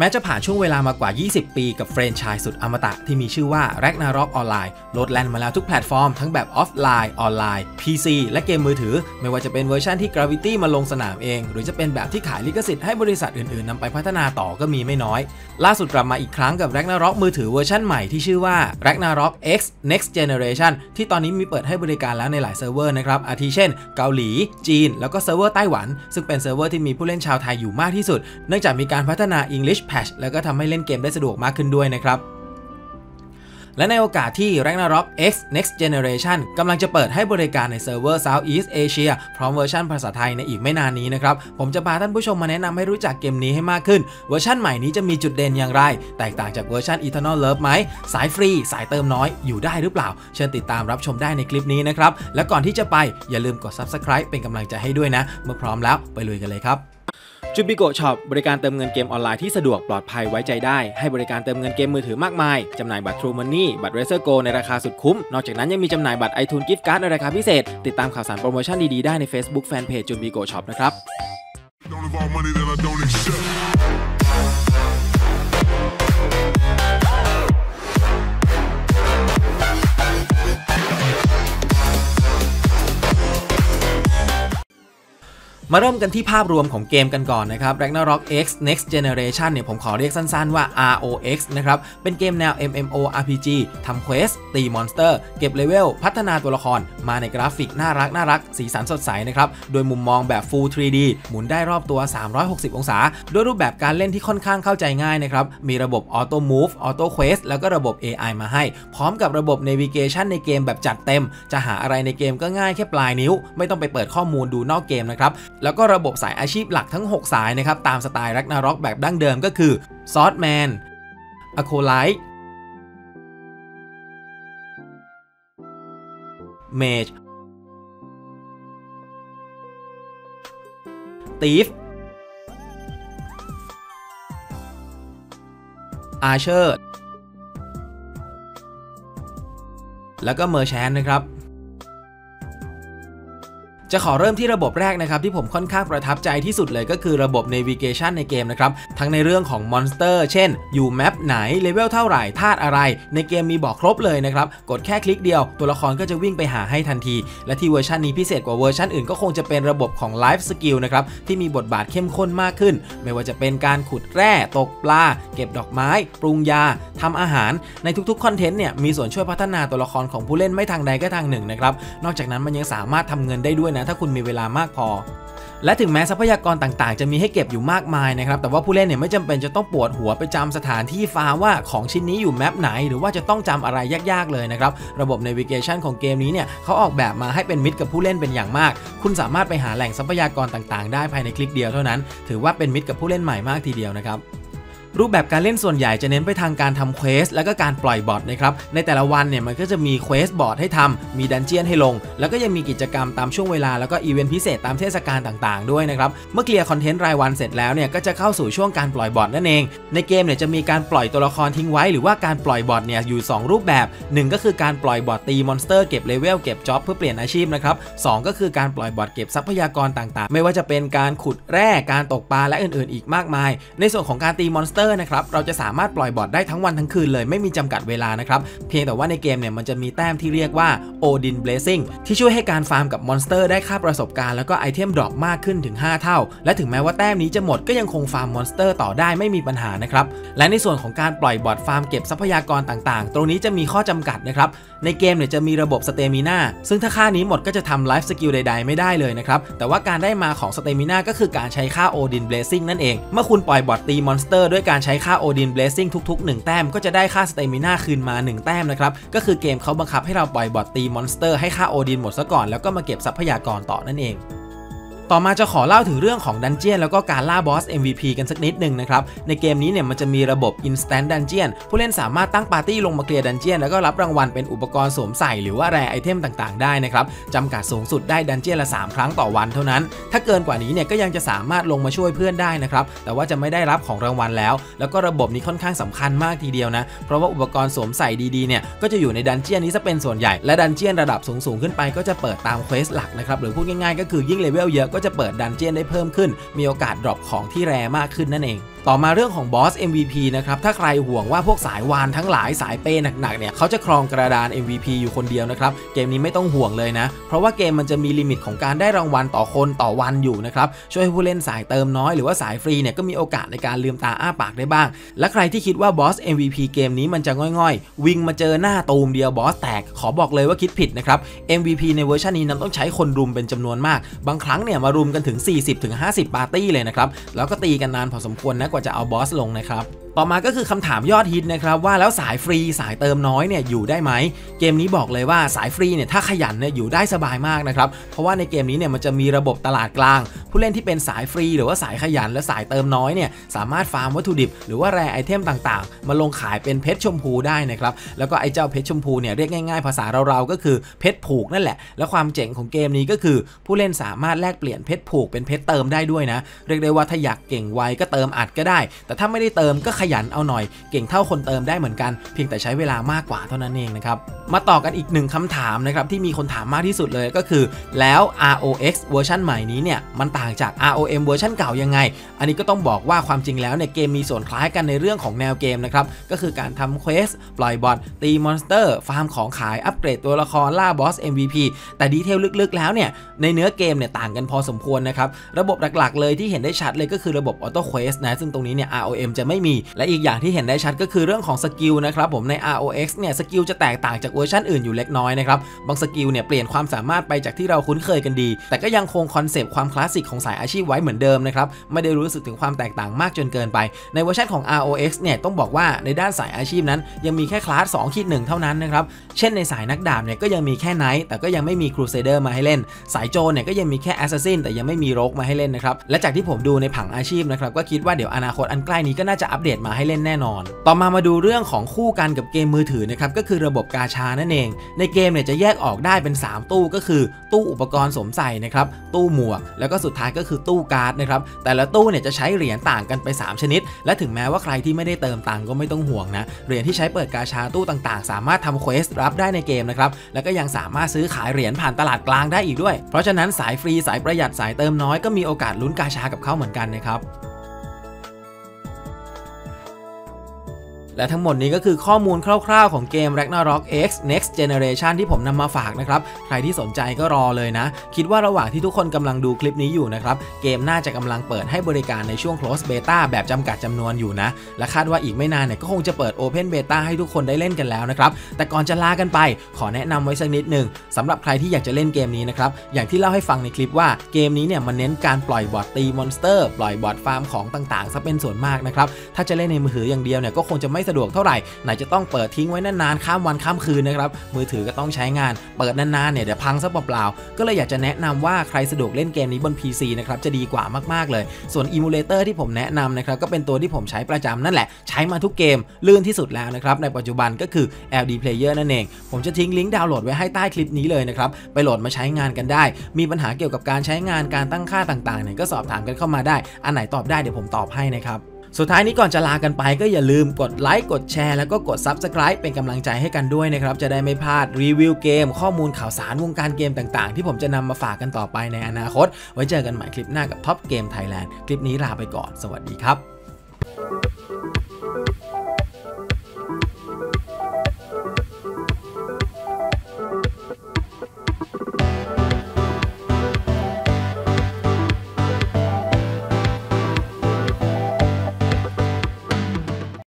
แม้จะผ่านช่วงเวลามากว่า20ปีกับแฟรนไชส์สุดอมตะที่มีชื่อว่า Ragnarok ออนไลน์โหลดแล่นมาแล้วทุกแพลตฟอร์มทั้งแบบออฟไลน์ออนไลน์ PC และเกมมือถือไม่ว่าจะเป็นเวอร์ชันที่ Gravity มาลงสนามเองหรือจะเป็นแบบที่ขายลิขสิทธิ์ให้บริษัทอื่นๆนำไปพัฒนาต่อก็มีไม่น้อยล่าสุดกลับมาอีกครั้งกับ Ragnarok มือถือเวอร์ชันใหม่ที่ชื่อว่า Ragnarok X Next Generation ที่ตอนนี้มีเปิดให้บริการแล้วในหลายเซิร์ฟเวอร์นะครับอาทิเช่นเกาหลีจีนแล้วก็เซิร์ฟเวอร์ไต้หวันซึ่งเป็นเซิร์ฟเวอร์ที่มีผู้เล่นชาวไทยอยู่มากที่สุดเนื่องจากมีการพัฒนา English Patch แล้วก็ทำให้เล่นเกมได้สะดวกมากขึ้นด้วยนะครับและในโอกาสที่ Ragnarok X Next Generation กำลังจะเปิดให้บริการในเซิร์ฟเวอร์ Southeast Asia พร้อมเวอร์ชันภาษาไทยในอีกไม่นานนี้นะครับผมจะพาท่านผู้ชมมาแนะนำให้รู้จักเกมนี้ให้มากขึ้นเวอร์ชันใหม่นี้จะมีจุดเด่นอย่างไรแตกต่างจากเวอร์ชัน Eternal Love ไหมสายฟรีสายเติมน้อยอยู่ได้หรือเปล่าเชิญติดตามรับชมได้ในคลิปนี้นะครับและก่อนที่จะไปอย่าลืมกด Subscribe เป็นกำลังใจให้ด้วยนะเมื่อพร้อมแล้วไปลุยกันเลยครับจูบิโกะช็อปบริการเติมเงินเกมออนไลน์ที่สะดวกปลอดภัยไว้ใจได้ให้บริการเติมเงินเกมมือถือมากมายจำหน่ายบัตร True Money บัตร Razer Go ในราคาสุดคุ้มนอกจากนั้นยังมีจำหน่ายบัตร iTunes Gift Card ในราคาพิเศษติดตามข่าวสารโปรโมชั่นดีๆได้ใน Facebook Fanpage จูบิโกะช็อปนะครับมาเริ่มกันที่ภาพรวมของเกมกันก่อนนะครับ Ragnarok X Next Generation เนี่ยผมขอเรียกสั้นๆว่า ROX นะครับเป็นเกมแนว MMORPG ทำเควสตีมอนสเตอร์เก็บเลเวลพัฒนาตัวละครมาในกราฟิกน่ารักสีสันสดใสนะครับโดยมุมมองแบบ Full 3D หมุนได้รอบตัว 360 องศาด้วยรูปแบบการเล่นที่ค่อนข้างเข้าใจง่ายนะครับมีระบบ Auto Move Auto Quest แล้วก็ระบบ AI มาให้พร้อมกับระบบ Navigation ในเกมแบบจัดเต็มจะหาอะไรในเกมก็ง่ายแค่ปลายนิ้วไม่ต้องไปเปิดข้อมูลดูนอกเกมนะครับแล้วก็ระบบสายอาชีพหลักทั้ง6สายนะครับตามสไตล์ Ragnarok แบบดั้งเดิมก็คือ Swordman, Acolyte, Mage, Thief, Archer แล้วก็ Merchant นะครับจะขอเริ่มที่ระบบแรกนะครับที่ผมค่อนข้างประทับใจที่สุดเลยก็คือระบบ Navigation ในเกมนะครับทั้งในเรื่องของมอนสเตอร์เช่นอยู่แมปไหนเลเวลเท่าไหร่ธาตุอะไรในเกมมีบอกครบเลยนะครับกดแค่คลิกเดียวตัวละครก็จะวิ่งไปหาให้ทันทีและที่เวอร์ชันนี้พิเศษกว่าเวอร์ชันอื่นก็คงจะเป็นระบบของ Life Skill นะครับที่มีบทบาทเข้มข้นมากขึ้นไม่ว่าจะเป็นการขุดแร่ตกปลาเก็บดอกไม้ปรุงยาทำอาหารในทุกๆคอนเทนต์เนี่ยมีส่วนช่วยพัฒนาตัวละครของผู้เล่นไม่ทางใดก็ทางหนึ่งนะครับนอกจากนั้นมันยังสามารถทำเงินได้ด้วยถ้าคุณมีเวลามากพอและถึงแม้ทรัพยากรต่างๆจะมีให้เก็บอยู่มากมายนะครับแต่ว่าผู้เล่นเนี่ยไม่จำเป็นจะต้องปวดหัวไปจำสถานที่ฟาร์มว่าของชิ้นนี้อยู่แมปไหนหรือว่าจะต้องจำอะไรยากๆเลยนะครับระบบ Navigation ของเกมนี้เนี่ยเขาออกแบบมาให้เป็นมิตรกับผู้เล่นเป็นอย่างมากคุณสามารถไปหาแหล่งทรัพยากรต่างๆได้ภายในคลิกเดียวเท่านั้นถือว่าเป็นมิตรกับผู้เล่นใหม่มากทีเดียวนะครับรูปแบบการเล่นส่วนใหญ่จะเน้นไปทางการทำเควสและก็การปล่อยบอทนะครับในแต่ละวันเนี่ยมันก็จะมีเควสบอทให้ทำมีดันเจียนให้ลงแล้วก็ยังมีกิจกรรมตามช่วงเวลาแล้วก็อีเวนต์พิเศษตามเทศกาลต่างๆด้วยนะครับเมื่อเคลียร์คอนเทนต์รายวันเสร็จแล้วเนี่ยก็จะเข้าสู่ช่วงการปล่อยบอทนั่นเองในเกมเนี่ยจะมีการปล่อยตัวละครทิ้งไว้หรือว่าการปล่อยบอทเนี่ยอยู่2รูปแบบ1ก็คือการปล่อยบอทตีมอนสเตอร์เก็บเลเวลเก็บจ็อบเพื่อเปลี่ยนอาชีพนะครับ2ก็คือการปล่อยบอทเก็บทรัพยากรต่างๆไม่ว่าจะเป็นการขุดแร่การตกปลาและอื่นๆอีกมากมายในส่วนของการตีมอนสเตอร์นะครับเราจะสามารถปล่อยบอทได้ทั้งวันทั้งคืนเลยไม่มีจำกัดเวลานะครับเพียงแต่ว่าในเกมเนี่ยมันจะมีแต้มที่เรียกว่า Odin Blessing ที่ช่วยให้การฟาร์มกับมอนสเตอร์ได้ค่าประสบการณ์แล้วก็ไอเทมดรอปมากขึ้นถึง5เท่าและถึงแม้ว่าแต้มนี้จะหมดก็ยังคงฟาร์มมอนสเตอร์ต่อได้ไม่มีปัญหานะครับและในส่วนของการปล่อยบอทฟาร์มเก็บทรัพยากรต่างๆตรงนี้จะมีข้อจำกัดนะครับในเกมเนี่ยจะมีระบบสเตมิน่าซึ่งถ้าค่านี้หมดก็จะทำไลฟ์สกิลใดๆไม่ได้เลยนะครับแต่ว่าการได้มาของสเตมิน่าก็คือการใช้ค่า Odin Blessing นั่นเองเมื่อคุณปล่อยบอทตีมอนสเตอร์ด้วยการใช้ค่า Odin Blessing ทุกๆ1แต้มก็จะได้ค่า Stamina คืนมา1แต้มนะครับก็คือเกมเขาบังคับให้เราปล่อยบอทตีมอนสเตอร์ให้ค่า Odin หมดซะก่อนแล้วก็มาเก็บทรัพยากรต่อนั่นเองต่อมาจะขอเล่าถึงเรื่องของดันเจียนแล้วก็การล่าบอส MVP กันสักนิดหนึ่งนะครับในเกมนี้เนี่ยมันจะมีระบบ Instant Dungeon ผู้เล่นสามารถตั้งปาร์ตี้ลงมาเคลียร์ดันเจียนแล้วก็รับรางวัลเป็นอุปกรณ์สวมใส่หรือว่าแรไอเทมต่างๆได้นะครับจำกัดสูงสุดได้ดันเจียนละ3ครั้งต่อวันเท่านั้นถ้าเกินกว่านี้เนี่ยก็ยังจะสามารถลงมาช่วยเพื่อนได้นะครับแต่ว่าจะไม่ได้รับของรางวัลแล้วก็ระบบนี้ค่อนข้างสำคัญมากทีเดียวนะเพราะว่าอุปกรณ์สวมใส่ดีๆเนี่ยก็จะอยู่ในดันเจียนนี้ซะเป็นส่วนใหญ่และดันเจียนระดับสูงขึ้นไปก็จะเปิดตามเควสหลักนะครับหรือพูดง่ายๆก็คือยิ่งเลเวลเยอะก็จะเปิดดันเจียนได้เพิ่มขึ้นมีโอกาสดรอปของที่แรมากขึ้นนั่นเอง ต่อมาเรื่องของบอส MVP นะครับถ้าใครห่วงว่าพวกสายวานทั้งหลายสายเป้หนักๆเนี่ยเขาจะครองกระดาน MVP อยู่คนเดียวนะครับเกมนี้ไม่ต้องห่วงเลยนะเพราะว่าเกมมันจะมีลิมิตของการได้รางวัลต่อคนต่อวันอยู่นะครับช่วยให้ผู้เล่นสายเติมน้อยหรือว่าสายฟรีเนี่ยก็มีโอกาสในการลืมตาอ้าปากได้บ้างและใครที่คิดว่าบอส MVP เกมนี้มันจะง่อยๆวิ่งมาเจอหน้าตูมเดียวบอสแตกขอบอกเลยว่าคิดผิดนะครับ MVP ในเวอร์ชันนี้นั้นต้องใช้คนรุมเป็นจำนวนมากบางครั้งเนี่ยมารุมกันถึง 40-50 ปาร์ตี้เลยนะครับแล้วก็ตีกันนานพอสมควรนะกว่าจะเอาบอสลงนะครับต่อมาก็คือคำถามยอดฮิตนะครับว่าแล้วสายฟรีสายเติมน้อยเนี่ยอยู่ได้ไหมเกมนี้บอกเลยว่าสายฟรีเนี่ยถ้าขยันเนี่ยอยู่ได้สบายมากนะครับเพราะว่าในเกมนี้เนี่ยมันจะมีระบบตลาดกลางผู้เล่นที่เป็นสายฟรีหรือว่าสายขยันและสายเติมน้อยเนี่ยสามารถฟาร์มวัตถุดิบหรือว่าแร่ไอเทมต่างๆมาลงขายเป็นเพชรชมพูได้นะครับแล้วก็ไอเจ้าเพชรชมพูเนี่ยเรียกง่ายๆภาษาเราๆก็คือเพชรผูกนั่นแหละและความเจ๋งของเกมนี้ก็คือผู้เล่นสามารถแลกเปลี่ยนเพชรผูกเป็นเพชรเติมได้ด้วยนะเรียกได้ว่าถ้าอยากเก่งไวก็เติมอัดก็ได้แต่ถ้าไม่ได้เติมก็ขยันเอาหน่อยเก่งเท่าคนเติมได้เหมือนกันเพียงแต่ใช้เวลามากกว่าเท่านั้นเองนะครับมาต่อกันอีกหนึ่งคำถามนะครับที่มีคนถามมากที่สุดเลยก็คือแล้ว ROX เวอร์ชันใหม่นี้เนี่ยมันต่างจาก ROM เวอร์ชันเก่ายังไงอันนี้ก็ต้องบอกว่าความจริงแล้วเนี่ยเกมมีส่วนคล้ายกันในเรื่องของแนวเกมนะครับก็คือการทำเควสปล่อยบอทตีมอนสเตอร์ฟาร์มของขายอัปเกรดตัวละครล่าบอส MVP แต่ดีเทลลึกๆแล้วเนี่ยในเนื้อเกมเนี่ยต่างกันพอสมควรนะครับระบบหลักๆเลยที่เห็นได้ชัดเลยก็คือระบบออโต้เควสนะซึ่งตรงนี้เนี่ย ROM จะไม่มีและอีกอย่างที่เห็นได้ชัดก็คือเรื่องของสกิลนะครับผมใน ROX เนี่ยสกิลจะแตกต่างจากเวอร์ชันอื่นอยู่เล็กน้อยนะครับบางสกิลเนี่ยเปลี่ยนความสามารถไปจากที่เราคุ้นเคยกันดีแต่ก็ยังคงคอนเซปต์ความคลาสสิกของสายอาชีพไว้เหมือนเดิมนะครับไม่ได้รู้สึกถึงความแตกต่างมากจนเกินไปในเวอร์ชันของ ROX เนี่ยต้องบอกว่าในด้านสายอาชีพนั้นยังมีแค่คลาส 2-1 เท่านั้นนะครับเช่นในสายนักดาบเนี่ยก็ยังมีแค่ไนท์แต่ก็ยังไม่มีครูเซเดอร์มาให้เล่นสายโจรเนี่ยก็ยังมีแค่แอสซัสซินแต่ยังไม่มีโรคมาให้เล่นนะครับและจากที่ผมดูในผังอาชีพนะครับก็คิดว่าเดี๋ยวอนาคตอันใกล้นี้ก็น่าจะอัปเดตมาให้เล่นแน่นอนต่อมาดูเรื่องของคู่กันกับเกมมือถือนะครับก็คือระบบกาชานั่นเองในเกมเนี่ยจะแยกออกได้เป็น3ตู้ก็คือตู้อุปกรณ์สวมใส่นะครับตู้หมวกแล้วก็สุดท้ายก็คือตู้การ์ดนะครับแต่ละตู้เนี่ยจะใช้เหรียญต่างกันไป3ชนิดและถึงแม้ว่าใครที่ไม่ได้เติมตังก็ไม่ต้องห่วงนะเหรียญที่ใช้เปิดกาชาตู้ต่างๆสามารถทำเควสรับได้ในเกมนะครับแล้วก็ยังสามารถซื้อขายเหรียญผ่านตลาดกลางได้อีกด้วยเพราะฉะนั้นสายฟรีสายประหยัดสายเติมน้อยก็มีโอกาสลุ้นกาชากับเขาเหมือนกันนะครับและทั้งหมดนี้ก็คือข้อมูลคร่าวๆของเกม Ragnarok X Next Generation ที่ผมนำมาฝากนะครับใครที่สนใจก็รอเลยนะคิดว่าระหว่างที่ทุกคนกำลังดูคลิปนี้อยู่นะครับเกมน่าจะกำลังเปิดให้บริการในช่วง Close Beta แบบจำกัดจำนวนอยู่นะและคาดว่าอีกไม่นานเนี่ยก็คงจะเปิด Open Beta ให้ทุกคนได้เล่นกันแล้วนะครับแต่ก่อนจะลากันไปขอแนะนำไว้สักนิดหนึ่งสำหรับใครที่อยากจะเล่นเกมนี้นะครับอย่างที่เล่าให้ฟังในคลิปว่าเกมนี้เนี่ยมันเน้นการปล่อยบอทตีมอนสเตอร์ปล่อยบอทฟาร์มของต่างๆซะเป็นส่วนมากนะครับถ้าจะเล่นในมือถืออย่างเดียวเนี่ยก็คงจะไม่สะดวกเท่าไหร่ไหนจะต้องเปิดทิ้งไว้นานๆข้ามวันข้ามคืนนะครับมือถือก็ต้องใช้งานเปิดนานๆเนี่ยเดี๋ยวพังซะเปล่าๆก็เลยอยากจะแนะนำว่าใครสะดวกเล่นเกมนี้บน PC นะครับจะดีกว่ามากๆเลยส่วนอิมูเลเตอร์ที่ผมแนะนำนะครับก็เป็นตัวที่ผมใช้ประจำนั่นแหละใช้มาทุกเกมลื่นที่สุดแล้วนะครับในปัจจุบันก็คือ LD Player นั่นเองผมจะทิ้งลิงก์ดาวน์โหลดไว้ให้ใต้คลิปนี้เลยนะครับไปโหลดมาใช้งานกันได้มีปัญหาเกี่ยวกับการใช้งานการตั้งค่าต่างๆเนี่ยก็สอบถามกันเข้ามาได้อันไหนตอบได้เดี๋ยวผมตอบให้นะครับสุดท้ายนี้ก่อนจะลากันไปก็อย่าลืมกดไลค์กดแชร์แล้วก็กด Subscribe เป็นกำลังใจให้กันด้วยนะครับจะได้ไม่พลาดรีวิวเกมข้อมูลข่าวสารวงการเกมต่างๆที่ผมจะนำมาฝากกันต่อไปในอนาคตไว้เจอกันใหม่คลิปหน้ากับ Top Game Thailand คลิปนี้ลาไปก่อนสวัสดีครับ